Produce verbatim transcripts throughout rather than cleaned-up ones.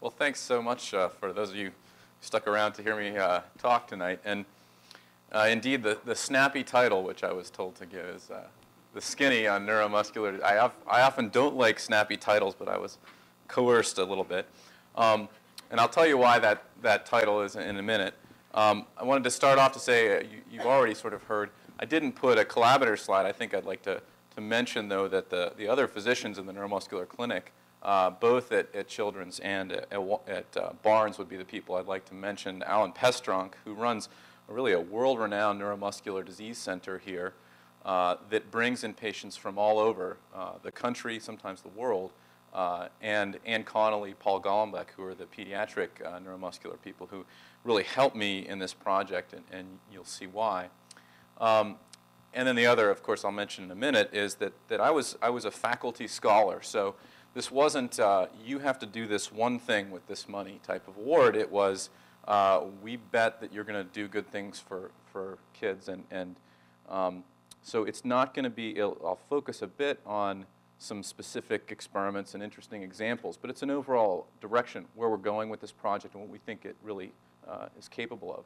Well, thanks so much uh, for those of you who stuck around to hear me uh, talk tonight. And uh, indeed, the, the snappy title, which I was told to give, is uh, The Skinny on Neuromuscular. I, of, I often don't like snappy titles, but I was coerced a little bit. Um, and I'll tell you why that, that title is in a minute. Um, I wanted to start off to say, uh, you, you've already sort of heard, I didn't put a collaborator slide. I think I'd like to, to mention, though, that the, the other physicians in the neuromuscular clinic, Uh, both at, at Children's and at, at uh, Barnes, would be the people I'd like to mention. Alan Pestronk, who runs a, really a world-renowned neuromuscular disease center here uh, that brings in patients from all over uh, the country, sometimes the world, uh, and Ann Connolly, Paul Golembeck, who are the pediatric uh, neuromuscular people who really helped me in this project, and, and you'll see why. Um, and then the other, of course, I'll mention in a minute, is that, that I was, I was a faculty scholar. So this wasn't, uh, you have to do this one thing with this money type of award. It was, uh, we bet that you're going to do good things for, for kids. And, and um, so it's not going to be, I'll focus a bit on some specific experiments and interesting examples, but it's an overall direction where we're going with this project and what we think it really uh, is capable of.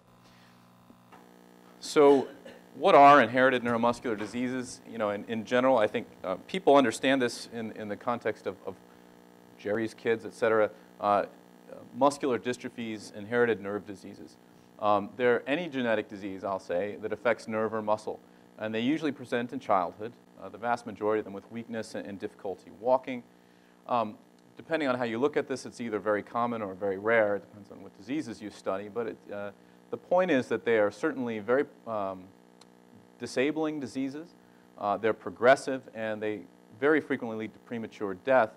So what are inherited neuromuscular diseases? You know, in, in general, I think uh, people understand this in, in the context of, of Jerry's kids, et cetera. Uh, muscular dystrophies, inherited nerve diseases. Um, they're any genetic disease, I'll say, that affects nerve or muscle. And they usually present in childhood, uh, the vast majority of them with weakness and, and difficulty walking. Um, depending on how you look at this, it's either very common or very rare. It depends on what diseases you study. But it, uh, the point is that they are certainly very um, disabling diseases. Uh, they're progressive, and they very frequently lead to premature death.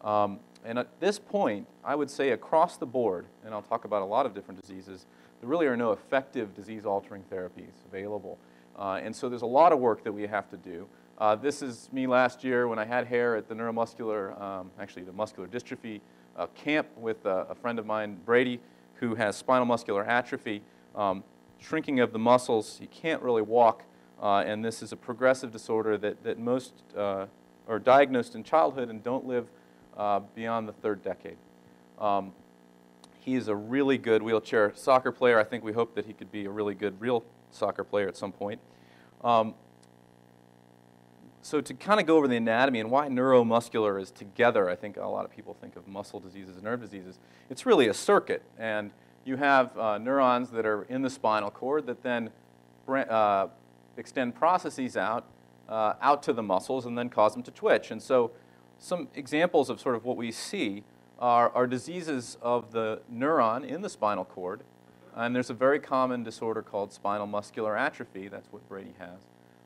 Um, and at this point, I would say across the board, and I'll talk about a lot of different diseases, there really are no effective disease-altering therapies available. Uh, and so there's a lot of work that we have to do. Uh, this is me last year when I had hair at the neuromuscular, um, actually the muscular dystrophy uh, camp with uh, a friend of mine, Brady, who has spinal muscular atrophy, um, shrinking of the muscles. He can't really walk. Uh, and this is a progressive disorder that, that most uh, are diagnosed in childhood and don't live uh, beyond the third decade. Um, he is a really good wheelchair soccer player. I think we hope that he could be a really good real soccer player at some point. Um, so to kind of go over the anatomy and why neuromuscular is together, I think a lot of people think of muscle diseases and nerve diseases. It's really a circuit. And you have uh, neurons that are in the spinal cord that then uh, extend processes out, uh, out to the muscles and then cause them to twitch. And so some examples of sort of what we see are, are diseases of the neuron in the spinal cord. And there's a very common disorder called spinal muscular atrophy, that's what Brady has,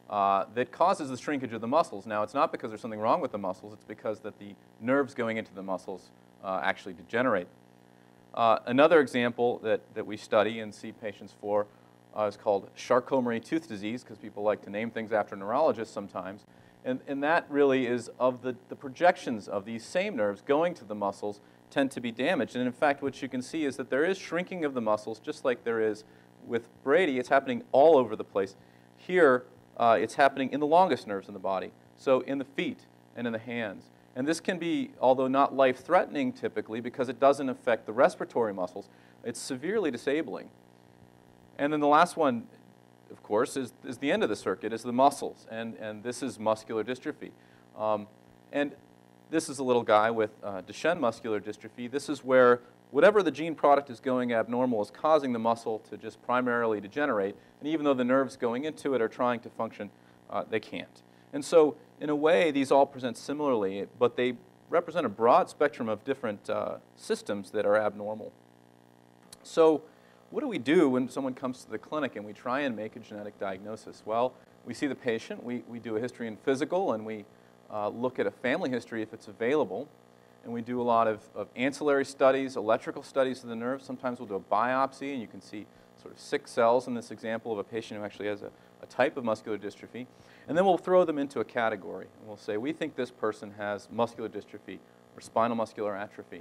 uh, that causes the shrinkage of the muscles. Now, it's not because there's something wrong with the muscles. It's because that the nerves going into the muscles uh, actually degenerate. Uh, another example that, that we study and see patients for Uh, it's called Charcot-Marie-Tooth disease, because people like to name things after neurologists sometimes. And, and that really is of the, the projections of these same nerves going to the muscles tend to be damaged. And in fact, what you can see is that there is shrinking of the muscles, just like there is with Brady. It's happening all over the place. Here, uh, it's happening in the longest nerves in the body, so in the feet and in the hands. And this can be, although not life-threatening typically, because it doesn't affect the respiratory muscles, it's severely disabling. And then the last one, of course, is, is the end of the circuit, is the muscles. And, and this is muscular dystrophy. Um, and this is a little guy with uh, Duchenne muscular dystrophy. This is where whatever the gene product is going abnormal is causing the muscle to just primarily degenerate. And even though the nerves going into it are trying to function, uh, they can't. And so in a way, these all present similarly, but they represent a broad spectrum of different uh, systems that are abnormal. So what do we do when someone comes to the clinic and we try and make a genetic diagnosis? Well, we see the patient, we, we do a history and physical, and we uh, look at a family history if it's available. And we do a lot of, of ancillary studies, electrical studies of the nerves. Sometimes we'll do a biopsy, and you can see sort of six cells in this example of a patient who actually has a, a type of muscular dystrophy. And then we'll throw them into a category. And we'll say, we think this person has muscular dystrophy or spinal muscular atrophy.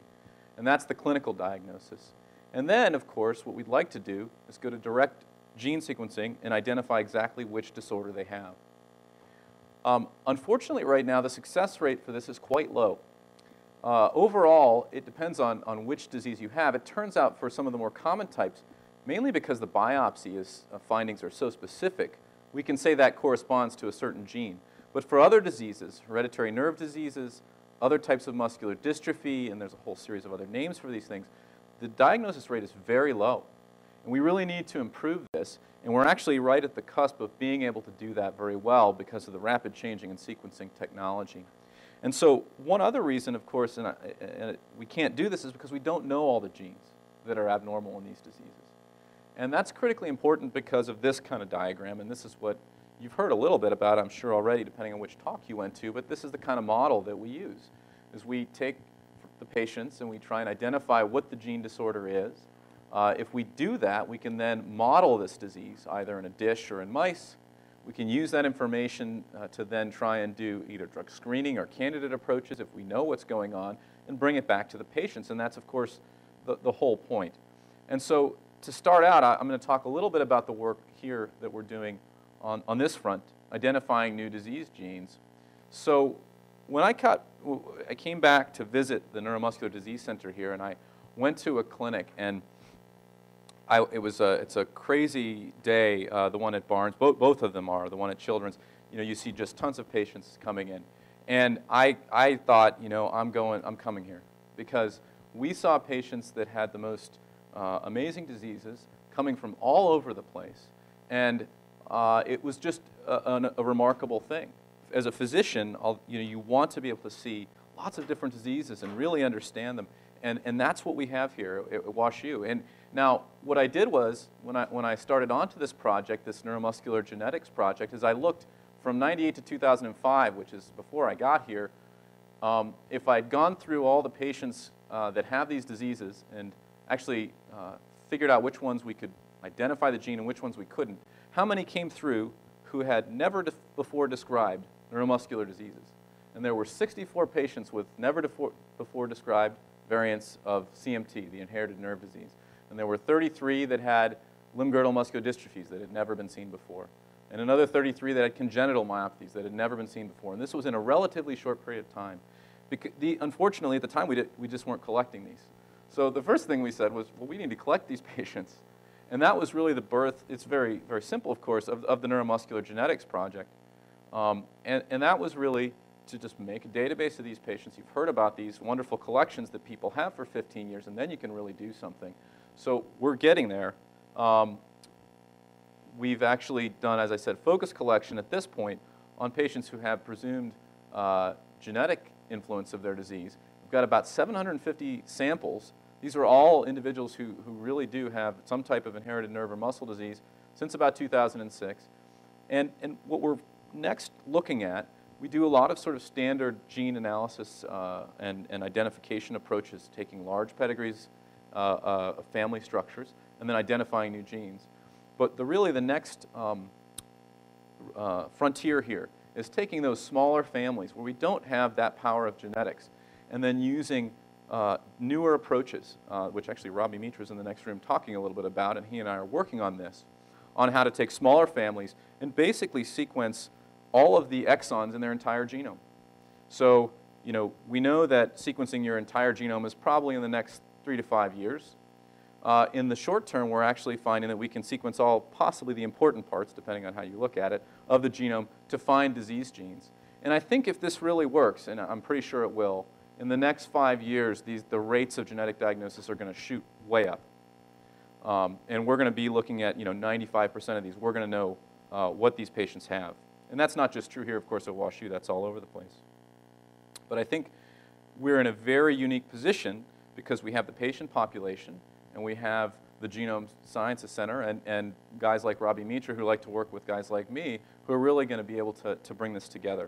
And that's the clinical diagnosis. And then, of course, what we'd like to do is go to direct gene sequencing and identify exactly which disorder they have. Um, unfortunately, right now, the success rate for this is quite low. Uh, overall, it depends on, on which disease you have. It turns out for some of the more common types, mainly because the biopsy is, uh, findings are so specific, we can say that corresponds to a certain gene. But for other diseases, hereditary nerve diseases, other types of muscular dystrophy, and there's a whole series of other names for these things, the diagnosis rate is very low. And we really need to improve this, and we're actually right at the cusp of being able to do that very well because of the rapid changing and sequencing technology. And so one other reason, of course, and, I, and we can't do this is because we don't know all the genes that are abnormal in these diseases. And that's critically important because of this kind of diagram, and this is what you've heard a little bit about, I'm sure, already, depending on which talk you went to, but this is the kind of model that we use, is we take the patients and we try and identify what the gene disorder is. Uh, if we do that, we can then model this disease, either in a dish or in mice. We can use that information uh, to then try and do either drug screening or candidate approaches if we know what's going on, and bring it back to the patients. And that's, of course, the, the whole point. And so to start out, I, I'm going to talk a little bit about the work here that we're doing on, on this front, identifying new disease genes. So when I, cut, I came back to visit the Neuromuscular Disease Center here, and I went to a clinic, and I, it was a, it's a crazy day, uh, the one at Barnes, both, both of them are, the one at Children's. You know, you see just tons of patients coming in. And I, I thought, you know, I'm going, I'm coming here. Because we saw patients that had the most uh, amazing diseases coming from all over the place. And uh, it was just a, a remarkable thing. As a physician, I'll, you know, you want to be able to see lots of different diseases and really understand them. And, and that's what we have here at WashU. And now, what I did was, when I, when I started onto this project, this neuromuscular genetics project, is I looked from ninety-eight to two thousand five, which is before I got here, um, if I'd gone through all the patients uh, that have these diseases and actually uh, figured out which ones we could identify the gene and which ones we couldn't, how many came through who had never before described neuromuscular diseases? And there were sixty-four patients with never before described variants of C M T, the inherited nerve disease. And there were thirty-three that had limb-girdle muscular dystrophies that had never been seen before. And another thirty-three that had congenital myopathies that had never been seen before. And this was in a relatively short period of time. Because the, unfortunately, at the time, we, did, we just weren't collecting these. So the first thing we said was, well, we need to collect these patients. And that was really the birth, it's very, very simple, of course, of, of the Neuromuscular Genetics Project. Um, and, and that was really to just make a database of these patients. You've heard about these wonderful collections that people have for fifteen years, and then you can really do something. So we're getting there. Um, we've actually done, as I said, focus collection at this point on patients who have presumed uh, genetic influence of their disease. We've got about seven hundred fifty samples. These are all individuals who, who really do have some type of inherited nerve or muscle disease since about two thousand six. And, and what we're next looking at, we do a lot of sort of standard gene analysis uh, and, and identification approaches, taking large pedigrees, Uh, uh, family structures, and then identifying new genes. But the, really the next um, uh, frontier here is taking those smaller families where we don't have that power of genetics, and then using uh, newer approaches, uh, which actually Robbie Mitra is in the next room talking a little bit about, and he and I are working on this, on how to take smaller families and basically sequence all of the exons in their entire genome. So, you know, we know that sequencing your entire genome is probably in the next three to five years. Uh, in the short term, we're actually finding that we can sequence all possibly the important parts, depending on how you look at it, of the genome to find disease genes. And I think if this really works, and I'm pretty sure it will, in the next five years, these, the rates of genetic diagnosis are going to shoot way up. Um, and we're going to be looking at, you know, ninety-five percent of these. We're going to know uh, what these patients have. And that's not just true here, of course, at WashU. That's all over the place. But I think we're in a very unique position because we have the patient population, and we have the Genome Sciences Center, and, and guys like Robbie Mitra, who like to work with guys like me, who are really going to be able to, to bring this together.